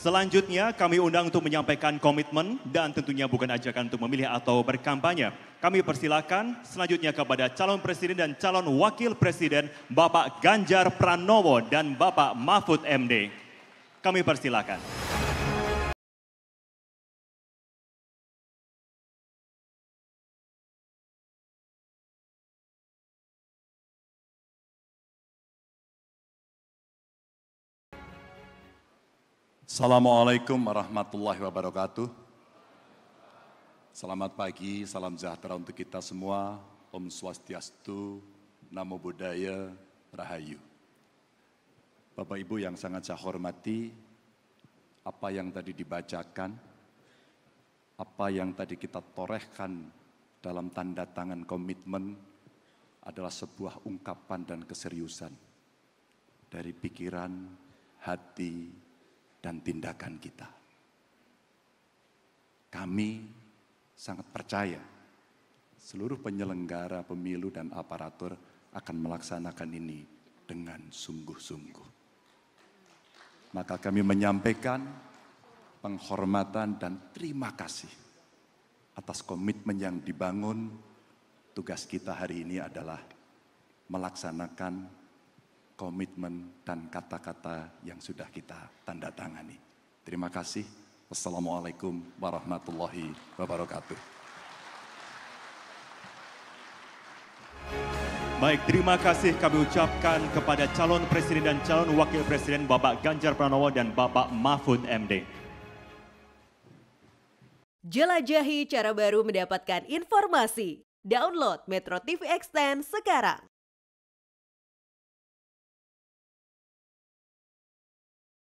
Selanjutnya kami undang untuk menyampaikan komitmen dan tentunya bukan ajakan untuk memilih atau berkampanye. Kami persilakan selanjutnya kepada calon presiden dan calon wakil presiden Bapak Ganjar Pranowo dan Bapak Mahfud MD. Kami persilakan. Assalamualaikum warahmatullahi wabarakatuh. Selamat pagi, salam sejahtera untuk kita semua. Om Swastiastu, Namo Buddhaya, Rahayu. Bapak Ibu yang sangat saya hormati, apa yang tadi dibacakan, apa yang tadi kita torehkan dalam tanda tangan komitmen adalah sebuah ungkapan dan keseriusan dari pikiran, hati, dan tindakan kita. Kami sangat percaya seluruh penyelenggara pemilu dan aparatur akan melaksanakan ini dengan sungguh-sungguh. Maka kami menyampaikan penghormatan dan terima kasih atas komitmen yang dibangun. Tugas kita hari ini adalah melaksanakan komitmen dan kata-kata yang sudah kita tanda tangani. Terima kasih. Wassalamualaikum warahmatullahi wabarakatuh. Baik, terima kasih kami ucapkan kepada calon presiden dan calon wakil presiden Bapak Ganjar Pranowo dan Bapak Mahfud MD. Jelajahi cara baru mendapatkan informasi. Download Metro TV Extend sekarang.